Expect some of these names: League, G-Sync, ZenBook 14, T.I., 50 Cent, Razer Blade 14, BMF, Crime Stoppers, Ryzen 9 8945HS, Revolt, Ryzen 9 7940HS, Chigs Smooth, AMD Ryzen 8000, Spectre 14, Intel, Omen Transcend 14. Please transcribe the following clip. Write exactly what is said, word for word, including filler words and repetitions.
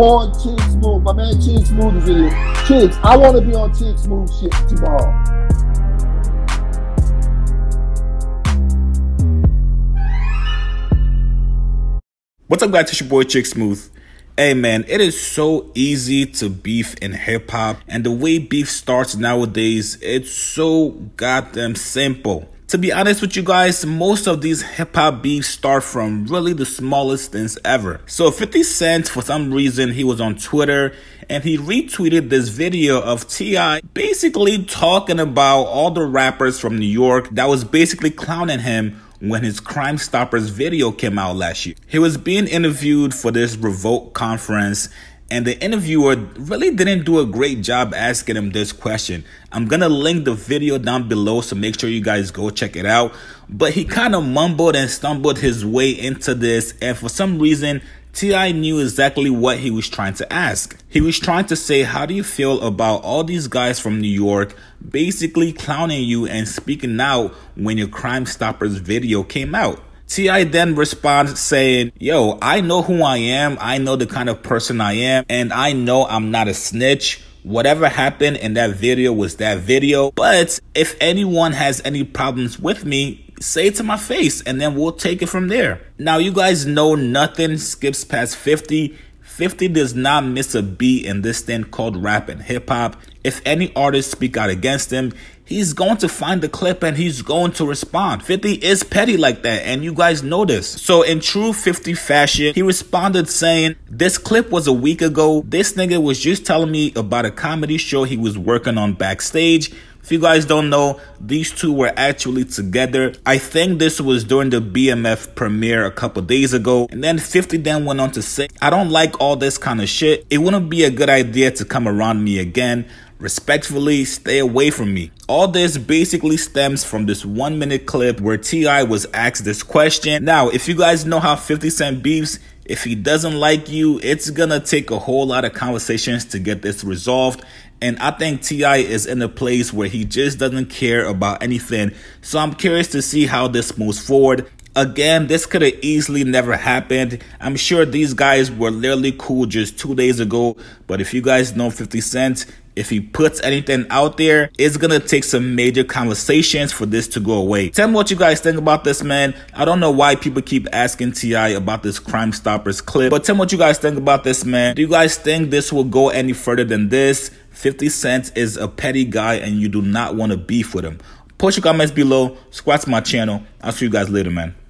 on Chigs Smooth. My man Chigs Smooth is in here. Chigs, I want to be on Chigs Smooth shit tomorrow. What's up, guys? It's your boy Chigs Smooth. Hey man, it is so easy to beef in hip hop, and the way beef starts nowadays, it's so goddamn simple. To be honest with you guys, most of these hip hop beefs start from really the smallest things ever. So fifty Cent, for some reason, he was on Twitter and he retweeted this video of T I basically talking about all the rappers from New York that was basically clowning him when his Crime Stoppers video came out last year. He was being interviewed for this Revolt conference, and the interviewer really didn't do a great job asking him this question. I'm gonna link the video down below, so make sure you guys go check it out. But he kind of mumbled and stumbled his way into this, and for some reason, T I knew exactly what he was trying to ask. He was trying to say, how do you feel about all these guys from New York basically clowning you and speaking out when your Crime Stoppers video came out? T I then responds saying, yo, I know who I am. I know the kind of person I am, and I know I'm not a snitch. Whatever happened in that video was that video. But if anyone has any problems with me, say it to my face, and then we'll take it from there. Now, you guys know nothing skips past fifty. fifty does not miss a beat in this thing called rap and hip hop. If any artists speak out against him, he's going to find the clip and he's going to respond. fifty is petty like that, and you guys know this. So in true fifty fashion, he responded saying, this clip was a week ago. This nigga was just telling me about a comedy show he was working on backstage. If you guys don't know, these two were actually together. I think this was during the B M F premiere a couple days ago. And then fifty then went on to say, I don't like all this kind of shit. It wouldn't be a good idea to come around me again. Respectfully, stay away from me. All this basically stems from this one minute clip where T I was asked this question. Now, if you guys know how fifty Cent beefs, if he doesn't like you, it's gonna take a whole lot of conversations to get this resolved. And I think T I is in a place where he just doesn't care about anything. So I'm curious to see how this moves forward. Again, this could have easily never happened. I'm sure these guys were literally cool just two days ago. But if you guys know fifty Cent, if he puts anything out there, it's gonna take some major conversations for this to go away. Tell me what you guys think about this, man. I don't know why people keep asking T I about this Crime Stoppers clip, but tell me what you guys think about this, man. Do you guys think this will go any further than this? fifty Cent is a petty guy and you do not want to beef with him. Post your comments below, subscribe to my channel. I'll see you guys later, man.